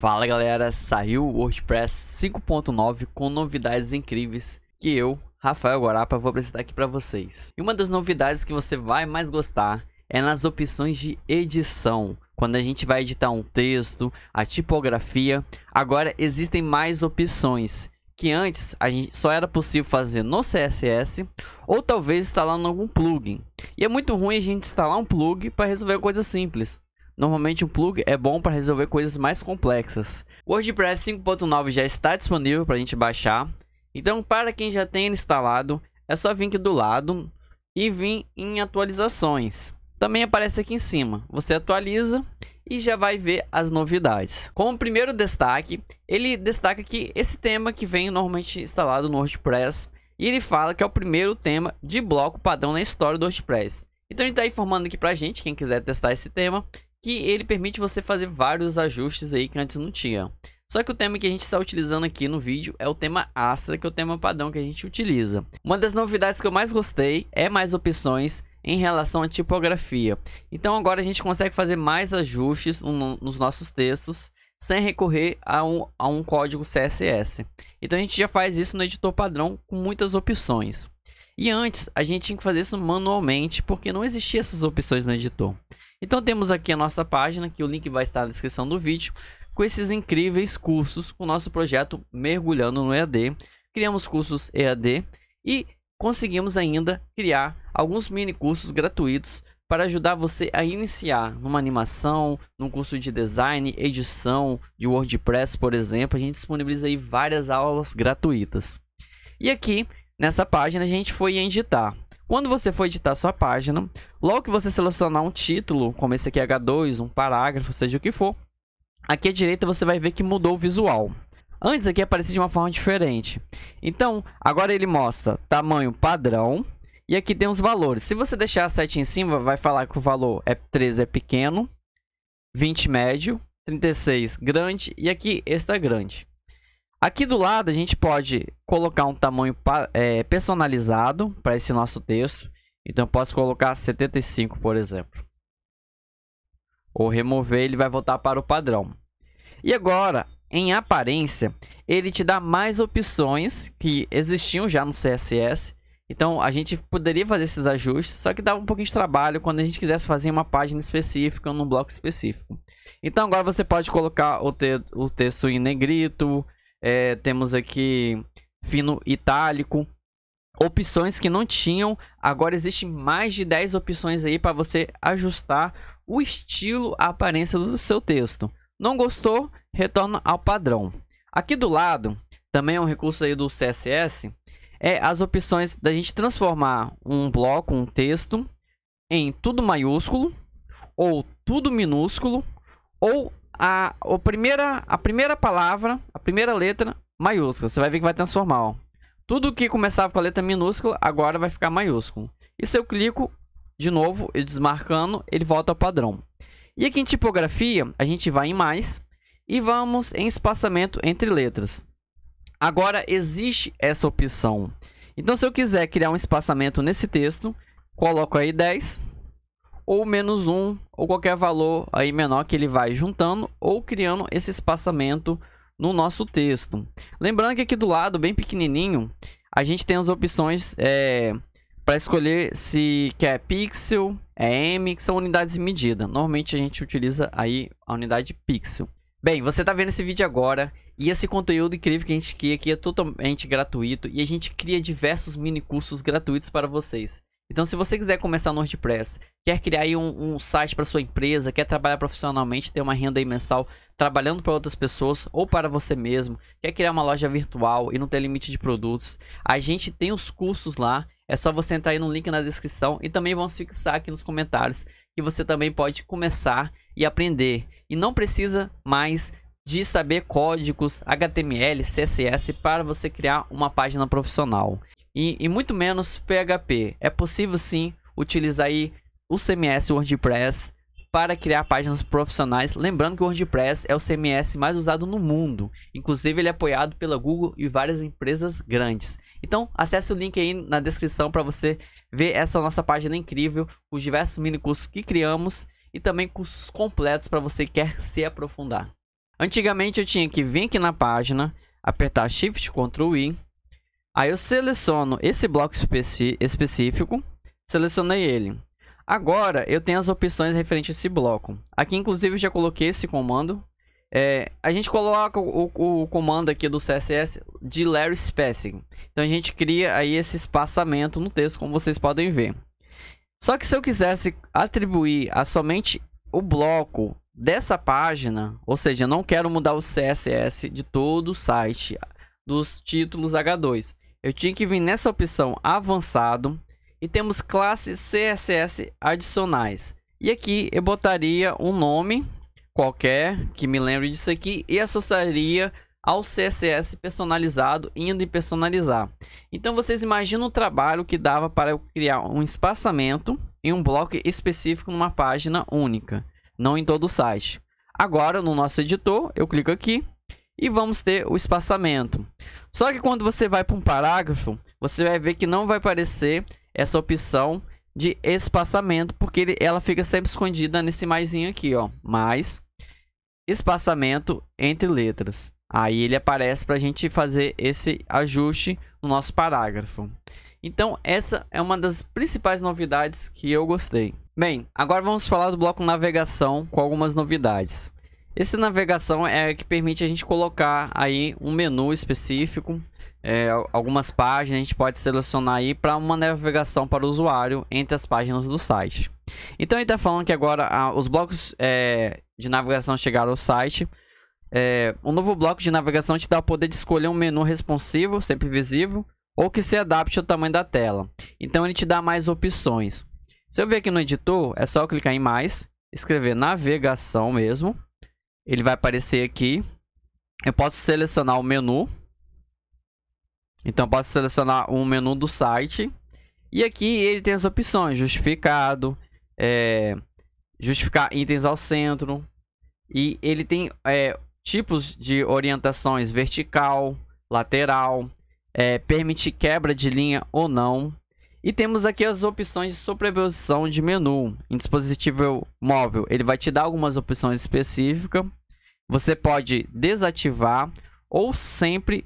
Fala galera, saiu o WordPress 5.9 com novidades incríveis que eu, Rafael Guarapa, vou apresentar aqui para vocês. E uma das novidades que você vai mais gostar é nas opções de edição. Quando a gente vai editar um texto, a tipografia, agora existem mais opções que antes a gente só era possível fazer no CSS ou talvez instalando algum plugin. E é muito ruim a gente instalar um plugin para resolver coisas simples. Normalmente um plugin é bom para resolver coisas mais complexas. O WordPress 5.9 já está disponível para a gente baixar. Então, para quem já tem instalado, é só vir aqui do lado e vir em atualizações. Também aparece aqui em cima. Você atualiza e já vai ver as novidades. Como primeiro destaque, ele destaca aqui esse tema que vem normalmente instalado no WordPress. E ele fala que é o primeiro tema de bloco padrão na história do WordPress. Então, ele está informando aqui para a gente, quem quiser testar esse tema, que ele permite você fazer vários ajustes aí que antes não tinha. Só que o tema que a gente está utilizando aqui no vídeo é o tema Astra, que é o tema padrão que a gente utiliza. Uma das novidades que eu mais gostei é mais opções em relação à tipografia. Então agora a gente consegue fazer mais ajustes nos nossos textos sem recorrer a um código CSS. Então a gente já faz isso no editor padrão com muitas opções. E antes a gente tinha que fazer isso manualmente porque não existiam essas opções no editor. Então temos aqui a nossa página, que o link vai estar na descrição do vídeo, com esses incríveis cursos, com o nosso projeto Mergulhando no EAD. Criamos cursos EAD e conseguimos ainda criar alguns mini cursos gratuitos para ajudar você a iniciar numa animação, num curso de design, edição de WordPress, por exemplo. A gente disponibiliza aí várias aulas gratuitas. E aqui, nessa página, a gente foi editar. Quando você for editar sua página, logo que você selecionar um título, como esse aqui H2, um parágrafo, seja o que for, aqui à direita você vai ver que mudou o visual. Antes aqui aparecia de uma forma diferente. Então, agora ele mostra tamanho padrão e aqui tem os valores. Se você deixar a setinha em cima, vai falar que o valor é 13 é pequeno, 20 médio, 36 grande e aqui extra grande. Aqui do lado a gente pode colocar um tamanho personalizado para esse nosso texto. Então eu posso colocar 75, por exemplo. Ou remover, ele vai voltar para o padrão. E agora, em aparência, ele te dá mais opções que existiam já no CSS. Então a gente poderia fazer esses ajustes, só que dava um pouquinho de trabalho quando a gente quisesse fazer uma página específica ou num bloco específico. Então agora você pode colocar o texto em negrito. Temos aqui fino itálico, opções que não tinham. Agora existem mais de 10 opções aí para você ajustar o estilo, a aparência do seu texto. Não gostou? Retorna ao padrão. Aqui do lado, também é um recurso aí do CSS, é as opções da gente transformar um bloco, um texto, em tudo maiúsculo ou tudo minúsculo ou a primeira palavra, a primeira letra maiúscula. Você vai ver que vai transformar, ó. Tudo que começava com a letra minúscula agora vai ficar maiúsculo. E se eu clico de novo e desmarcando, ele volta ao padrão. E aqui em tipografia, a gente vai em mais e vamos em espaçamento entre letras. Agora existe essa opção. Então se eu quiser criar um espaçamento nesse texto, coloco aí 10. Ou menos 1, ou qualquer valor aí menor que ele vai juntando ou criando esse espaçamento no nosso texto. Lembrando que aqui do lado, bem pequenininho, a gente tem as opções para escolher se quer pixel, M, que são unidades de medida. Normalmente a gente utiliza aí a unidade pixel. Bem, você está vendo esse vídeo agora e esse conteúdo incrível que a gente cria aqui é totalmente gratuito e a gente cria diversos mini cursos gratuitos para vocês. Então, se você quiser começar no WordPress, quer criar aí um site para sua empresa, quer trabalhar profissionalmente, ter uma renda aí mensal trabalhando para outras pessoas ou para você mesmo, quer criar uma loja virtual e não ter limite de produtos, a gente tem os cursos lá. É só você entrar aí no link na descrição e também vamos fixar aqui nos comentários que você também pode começar e aprender. E não precisa mais de saber códigos HTML, CSS para você criar uma página profissional. E muito menos PHP. É possível sim utilizar aí o CMS WordPress para criar páginas profissionais. Lembrando que o WordPress é o CMS mais usado no mundo. Inclusive ele é apoiado pela Google e várias empresas grandes. Então acesse o link aí na descrição para você ver essa nossa página incrível, os diversos mini cursos que criamos e também cursos completos para você que quer se aprofundar. Antigamente eu tinha que vir aqui na página, apertar Shift Ctrl I, aí eu seleciono esse bloco específico, selecionei ele. Agora eu tenho as opções referentes a esse bloco. Aqui inclusive eu já coloquei esse comando. A gente coloca o comando aqui do CSS de Larry Spacing. Então a gente cria aí esse espaçamento no texto, como vocês podem ver. Só que se eu quisesse atribuir a somente o bloco dessa página, ou seja, eu não quero mudar o CSS de todo o site, dos títulos H2, eu tinha que vir nessa opção avançado e temos classes CSS adicionais. E aqui eu botaria um nome qualquer que me lembre disso aqui e associaria ao CSS personalizado, indo em personalizar. Então vocês imaginam o trabalho que dava para eu criar um espaçamento em um bloco específico numa página única, não em todo o site. Agora no nosso editor eu clico aqui e vamos ter o espaçamento. Só que quando você vai para um parágrafo, você vai ver que não vai aparecer essa opção de espaçamento, porque ela fica sempre escondida nesse maisinho aqui, ó, mais espaçamento entre letras. Aí ele aparece para a gente fazer esse ajuste no nosso parágrafo. Então essa é uma das principais novidades que eu gostei. Bem, agora vamos falar do bloco navegação com algumas novidades. Esse navegação é que permite a gente colocar aí um menu específico, algumas páginas a gente pode selecionar aí para uma navegação para o usuário entre as páginas do site. Então ele está falando que agora os blocos de navegação chegaram ao site. Um novo bloco de navegação te dá o poder de escolher um menu responsivo, sempre visível, ou que se adapte ao tamanho da tela. Então ele te dá mais opções. Se eu vir aqui no editor, é só clicar em mais, escrever navegação mesmo. Ele vai aparecer aqui. Eu posso selecionar o menu. Então eu posso selecionar um menu do site. E aqui ele tem as opções. Justificado. Justificar itens ao centro. E ele tem tipos de orientações. Vertical. Lateral. Permitir quebra de linha ou não. E temos aqui as opções de sobreposição de menu. Em dispositivo móvel, ele vai te dar algumas opções específicas. Você pode desativar ou sempre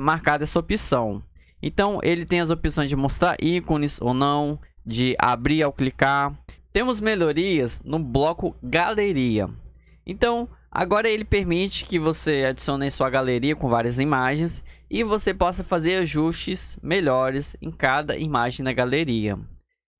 marcar essa opção. Então ele tem as opções de mostrar ícones ou não, de abrir ao clicar. Temos melhorias no bloco galeria. Então agora ele permite que você adicione sua galeria com várias imagens e você possa fazer ajustes melhores em cada imagem na galeria.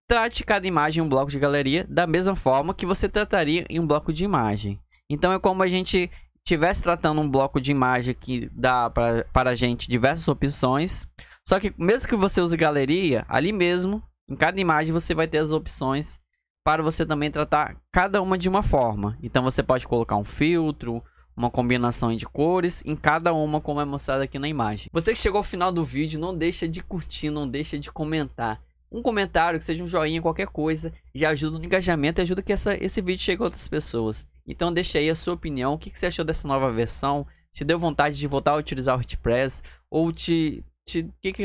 Trate cada imagem em um bloco de galeria da mesma forma que você trataria em um bloco de imagem. Então é como a gente estivesse tratando um bloco de imagem que dá para a gente diversas opções. Só que mesmo que você use galeria, ali mesmo, em cada imagem você vai ter as opções para você também tratar cada uma de uma forma. Então você pode colocar um filtro, uma combinação de cores em cada uma, como é mostrado aqui na imagem. Você que chegou ao final do vídeo, não deixa de curtir, não deixa de comentar. Um comentário, que seja um joinha, qualquer coisa, já ajuda no engajamento e ajuda que esse vídeo chegue a outras pessoas. Então deixa aí a sua opinião, o que você achou dessa nova versão? Te deu vontade de voltar a utilizar o WordPress? Ou o que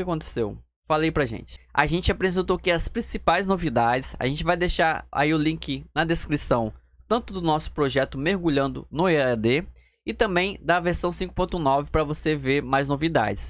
aconteceu? Falei pra gente. A gente apresentou aqui as principais novidades. A gente vai deixar aí o link na descrição, tanto do nosso projeto Mergulhando no EAD e também da versão 5.9 para você ver mais novidades.